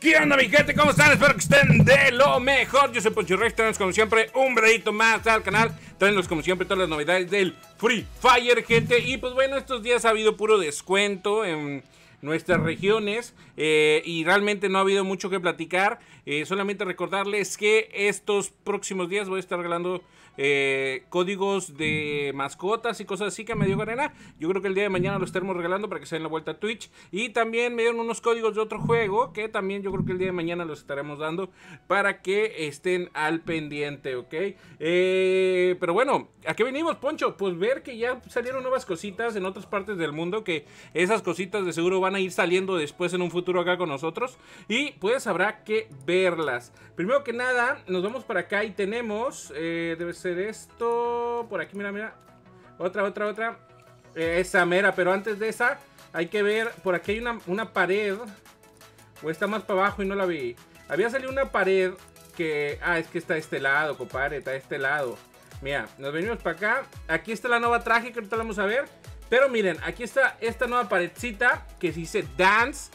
¿Qué onda, mi gente? ¿Cómo están? Espero que estén de lo mejor. Yo soy Poncho ElRex, tenemos como siempre un breadito más al canal. Tenemos como siempre todas las novedades del Free Fire, gente. Y pues bueno, estos días ha habido puro descuento en nuestras regiones y realmente no ha habido mucho que platicar. Solamente recordarles que estos próximos días voy a estar regalando códigos de mascotas y cosas así que me dio Garena. Yo creo que el día de mañana los estaremos regalando para que se den la vuelta a Twitch. Y también me dieron unos códigos de otro juego que también yo creo que el día de mañana los estaremos dando para que estén al pendiente, ¿ok? Pero bueno, ¿a qué venimos, Poncho? Pues ver que ya salieron nuevas cositas en otras partes del mundo, que esas cositas de seguro van a ir saliendo después en un futuro acá con nosotros y pues habrá que verlas. Primero que nada, nos vamos para acá y tenemos debe ser esto, por aquí, mira, mira, otra, esa mera, pero antes de esa hay que ver, por aquí hay una pared, o está más para abajo y no la vi, había salido una pared que, es que está a este lado, compadre, está a este lado, mira, nos venimos para acá, aquí está la nueva traje que ahorita la vamos a ver. Pero miren, aquí está esta nueva paredcita que dice Dance.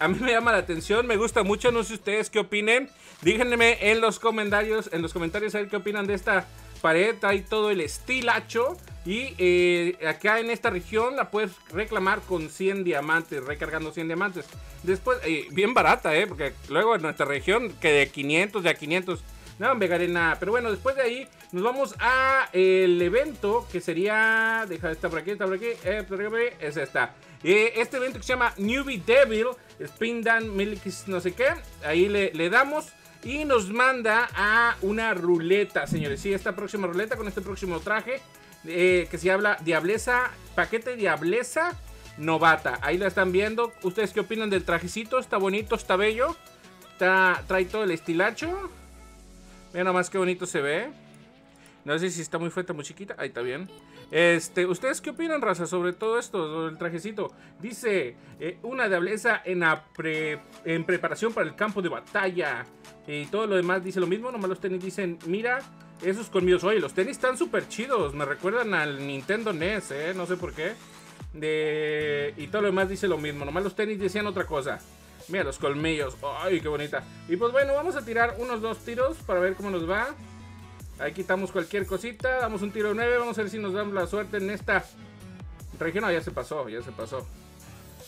A mí me llama la atención, me gusta mucho. No sé ustedes qué opinen. Díganme en los comentarios, a ver qué opinan de esta pared. Hay todo el estilacho. Y acá en esta región la puedes reclamar con 100 diamantes, recargando 100 diamantes. Después, bien barata, porque luego en nuestra región que de 500, de a 500. No me pegaré nada, pero bueno, después de ahí nos vamos a el evento que sería, deja, está por aquí, es esta. Este evento que se llama Newbie Devil Spindan Milkis, no sé qué. Ahí le damos y nos manda a una ruleta, señores. Sí, esta próxima ruleta con este próximo traje que se habla Diableza, paquete Diableza Novata. Ahí la están viendo. ¿Ustedes qué opinan del trajecito? Está bonito, está bello, trae todo el estilacho. Mira nomás qué bonito se ve. No sé si está muy fuerte, muy chiquita. Ahí está bien. ¿Ustedes qué opinan, raza, sobre todo esto, sobre el trajecito? Dice, una diableza en preparación para el campo de batalla. Y todo lo demás dice lo mismo. Nomás los tenis dicen, mira, esos colmillos. Oye, los tenis están súper chidos. Me recuerdan al Nintendo NES, no sé por qué. Y todo lo demás dice lo mismo. Nomás los tenis decían otra cosa. Mira los colmillos, ay, qué bonita. Y pues bueno, vamos a tirar unos 2 tiros para ver cómo nos va. Ahí quitamos cualquier cosita, damos un tiro de 9. Vamos a ver si nos damos la suerte en esta región. No, ya se pasó.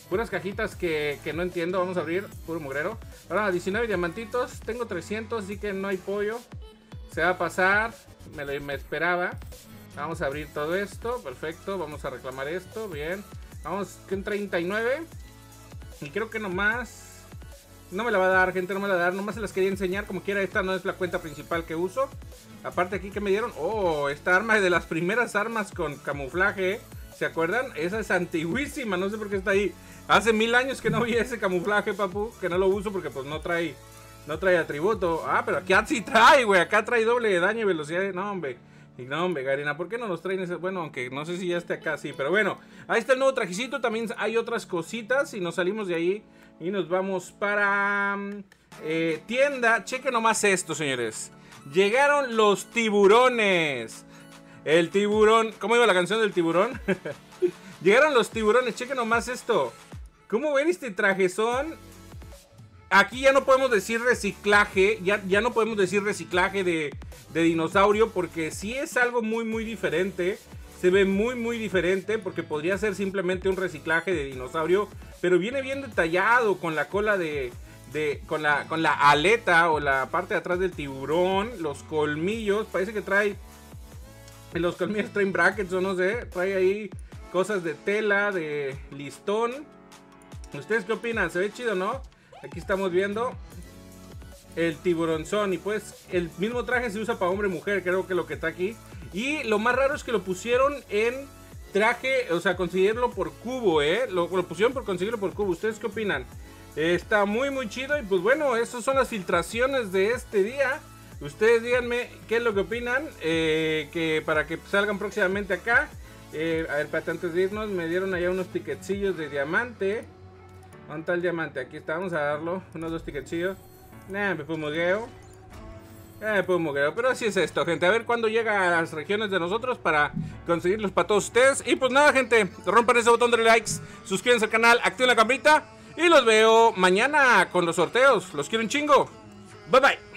Puras cajitas que no entiendo, vamos a abrir, puro mugrero. Ahora 19 diamantitos, tengo 300, así que no hay pollo. Se va a pasar, me esperaba. Vamos a abrir todo esto, perfecto, vamos a reclamar esto, bien. Vamos con 39. Y creo que nomás... no me la va a dar, gente, no me la va a dar. Nomás se las quería enseñar. Como quiera, esta no es la cuenta principal que uso. Aparte aquí que me dieron... oh, esta arma es de las primeras armas con camuflaje. ¿Se acuerdan? Esa es antiguísima. No sé por qué está ahí. Hace 1000 años que no vi ese camuflaje, papu. Que no lo uso porque pues no trae atributo. Ah, pero aquí sí trae, güey. Acá trae doble de daño y velocidad. No, hombre. Garena, ¿por qué no nos traen ese? Bueno, aunque no sé si ya esté acá, sí, pero bueno, ahí está el nuevo trajecito, también hay otras cositas y nos salimos de ahí y nos vamos para tienda. Chequen nomás esto, señores, llegaron los tiburones, el tiburón, ¿cómo iba la canción del tiburón? Llegaron los tiburones, chequen nomás esto, ¿cómo ven este trajezón? Aquí ya no podemos decir reciclaje, ya no podemos decir reciclaje de dinosaurio, porque sí es algo muy muy diferente. Se ve muy muy diferente, porque podría ser simplemente un reciclaje de dinosaurio, pero viene bien detallado con la cola con la aleta o la parte de atrás del tiburón, los colmillos, parece que trae, los colmillos traen brackets o no sé, trae ahí cosas de tela, de listón. ¿Ustedes qué opinan? Se ve chido, ¿no? Aquí estamos viendo el tiburonzón. Y pues el mismo traje se usa para hombre y mujer, creo que lo que está aquí. Y lo más raro es que lo pusieron en traje, o sea, conseguirlo por cubo, lo pusieron por conseguirlo por cubo. ¿Ustedes qué opinan? Está muy muy chido. Y pues bueno, esas son las filtraciones de este día. Ustedes díganme qué es lo que opinan, que para que salgan próximamente acá. A ver, para antes de irnos, me dieron allá unos tiquetcillos de diamante. ¿Dónde está el diamante? Aquí está, vamos a darlo. Unos 2 tiquetcillos. Me fue un mogueo. Pero así es esto, gente. A ver cuándo llega a las regiones de nosotros para conseguirlos para todos ustedes. Y pues nada, gente, rompan ese botón de likes, suscríbanse al canal, activen la campanita. Y los veo mañana con los sorteos. Los quiero un chingo. Bye bye.